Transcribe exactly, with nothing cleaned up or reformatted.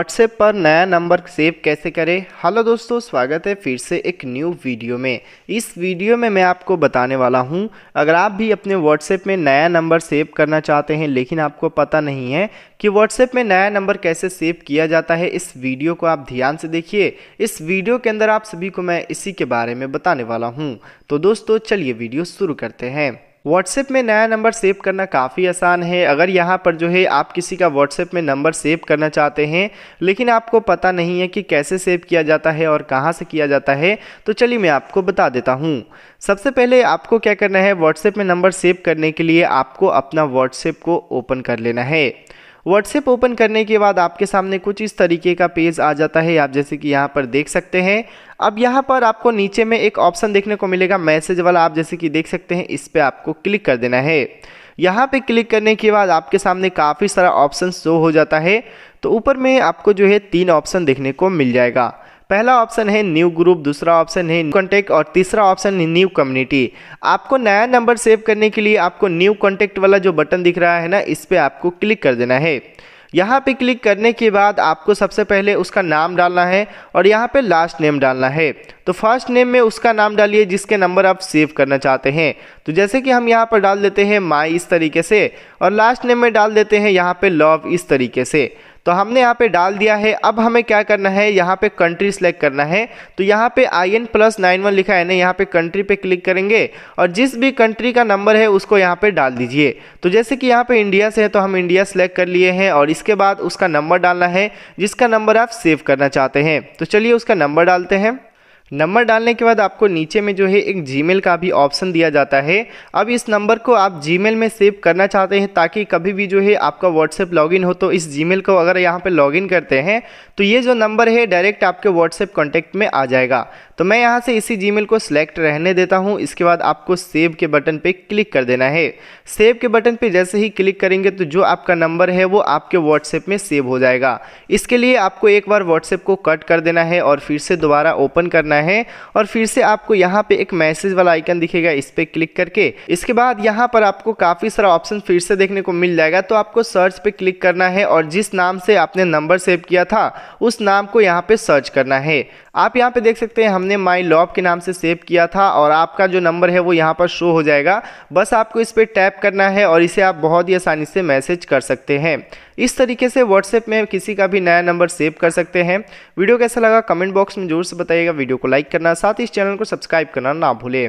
WhatsApp पर नया number save कैसे करें। हेलो दोस्तों, स्वागत है फिर से एक न्यू वीडियो में। इस वीडियो में मैं आपको बताने वाला हूं, अगर आप भी अपने व्हाट्सएप में नया नंबर सेव करना चाहते हैं लेकिन आपको पता नहीं है कि व्हाट्सएप में नया नंबर कैसे सेव किया जाता है, इस वीडियो को आप ध्यान से देखिए। इस वीडियो के अंदर आप सभी को मैं इसी के बारे में बताने वाला हूँ। तो दोस्तों चलिए वीडियो शुरू करते हैं। व्हाट्सएप में नया नंबर सेव करना काफ़ी आसान है। अगर यहाँ पर जो है आप किसी का व्हाट्सएप में नंबर सेव करना चाहते हैं लेकिन आपको पता नहीं है कि कैसे सेव किया जाता है और कहाँ से किया जाता है, तो चलिए मैं आपको बता देता हूँ। सबसे पहले आपको क्या करना है, व्हाट्सएप में नंबर सेव करने के लिए आपको अपना व्हाट्सएप को ओपन कर लेना है। व्हाट्सएप ओपन करने के बाद आपके सामने कुछ इस तरीके का पेज आ जाता है, आप जैसे कि यहाँ पर देख सकते हैं। अब यहाँ पर आपको नीचे में एक ऑप्शन देखने को मिलेगा मैसेज वाला, आप जैसे कि देख सकते हैं। इस पर आपको क्लिक कर देना है। यहाँ पे क्लिक करने के बाद आपके सामने काफ़ी सारा ऑप्शन शो हो जाता है। तो ऊपर में आपको जो है तीन ऑप्शन देखने को मिल जाएगा। पहला ऑप्शन है न्यू ग्रुप, दूसरा ऑप्शन है कॉन्टैक्ट और तीसरा ऑप्शन है न्यू कम्युनिटी। आपको नया नंबर सेव करने के लिए आपको न्यू कॉन्टैक्ट वाला जो बटन दिख रहा है ना, इस पर आपको क्लिक कर देना है। यहाँ पे क्लिक करने के बाद आपको सबसे पहले उसका नाम डालना है और यहाँ पे लास्ट नेम डालना है। तो फर्स्ट नेम में उसका नाम डालिए जिसके नंबर आप सेव करना चाहते हैं। तो जैसे कि हम यहाँ पर डाल देते हैं माई इस तरीके से, और लास्ट नेम में डाल देते हैं यहाँ पे लव इस तरीके से। तो हमने यहाँ पे डाल दिया है। अब हमें क्या करना है, यहाँ पे कंट्री सेलेक्ट करना है। तो यहाँ पे I N plus nine one लिखा है ना, यहाँ पे कंट्री पे क्लिक करेंगे और जिस भी कंट्री का नंबर है उसको यहाँ पे डाल दीजिए। तो जैसे कि यहाँ पे इंडिया से है तो हम इंडिया सेलेक्ट कर लिए हैं, और इसके बाद उसका नंबर डालना है जिसका नंबर आप सेव करना चाहते हैं। तो चलिए उसका नंबर डालते हैं। नंबर डालने के बाद आपको नीचे में जो है एक जीमेल का भी ऑप्शन दिया जाता है। अब इस नंबर को आप जीमेल में सेव करना चाहते हैं ताकि कभी भी जो है आपका व्हाट्सएप लॉगिन हो तो इस जीमेल को अगर यहाँ पे लॉगिन करते हैं तो ये जो नंबर है डायरेक्ट आपके व्हाट्सएप कॉन्टैक्ट में आ जाएगा। तो मैं यहाँ से इसी जीमेल को सिलेक्ट रहने देता हूँ। इसके बाद आपको सेव के बटन पर क्लिक कर देना है। सेव के बटन पर जैसे ही क्लिक करेंगे तो जो आपका नंबर है वो आपके व्हाट्सएप में सेव हो जाएगा। इसके लिए आपको एक बार व्हाट्सएप को कट कर देना है और फिर से दोबारा ओपन करना है है और फिर से आपको यहाँ पे एक मैसेज वाला आइकन दिखेगा, इस पे क्लिक करके। इसके बाद यहाँ पर आपको काफी सारा ऑप्शन फिर से देखने को मिल जाएगा। तो आपको सर्च पे क्लिक करना है और जिस नाम से आपने नंबर सेव किया था उस नाम को यहाँ पे सर्च करना है। आप यहाँ पे देख सकते हैं हमने माई लॉब के नाम से सेव किया था और आपका जो नंबर है वो यहाँ पर शो हो जाएगा। बस आपको इस पर टैप करना है और इसे आप बहुत ही आसानी से मैसेज कर सकते हैं। इस तरीके से व्हाट्सएप में किसी का भी नया नंबर सेव कर सकते हैं। वीडियो कैसा लगा कमेंट बॉक्स में जरूर से बताइएगा। वीडियो को लाइक करना, साथ ही इस चैनल को सब्सक्राइब करना ना भूलें।